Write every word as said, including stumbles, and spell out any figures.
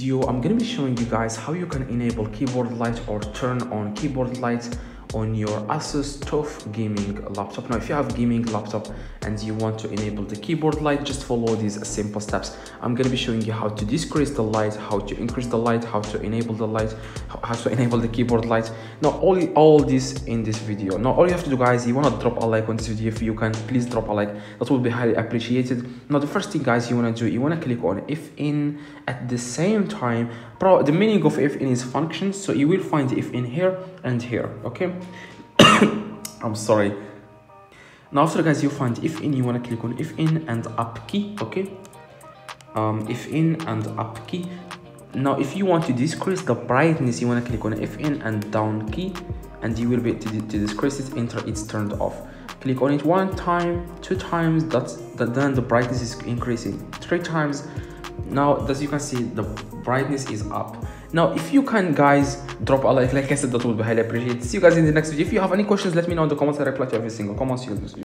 video, I'm gonna be showing you guys how you can enable keyboard light or turn on keyboard lights on your Asus TUF gaming laptop. Now if you have gaming laptop and you want to enable the keyboard light, just follow these simple steps. I'm going to be showing you how to decrease the light, how to increase the light, how to enable the light, how to enable the keyboard light. Now all all this in this video. Now all you have to do, guys, you want to drop a like on this video. If you can, please drop a like, that will be highly appreciated. Now the first thing, guys, you want to do, you want to click on if in at the same time. Pro the meaning of if in is functions, so you will find if in here and here, okay? I'm sorry. Now after, guys, you find if in, you want to click on if in and up key, okay? Um if in and up key. Now if you want to decrease the brightness, you want to click on if in and down key, and you will be to, to decrease it until it's turned off. Click on it one time, two times, that's that, then the brightness is increasing, three times. Now as you can see, the brightness is up. Now if you can, guys, drop a like, like I said, that would be highly appreciated. See you guys in the next video. If you have any questions, let me know in the comments. I reply to every single comment. See you in this video.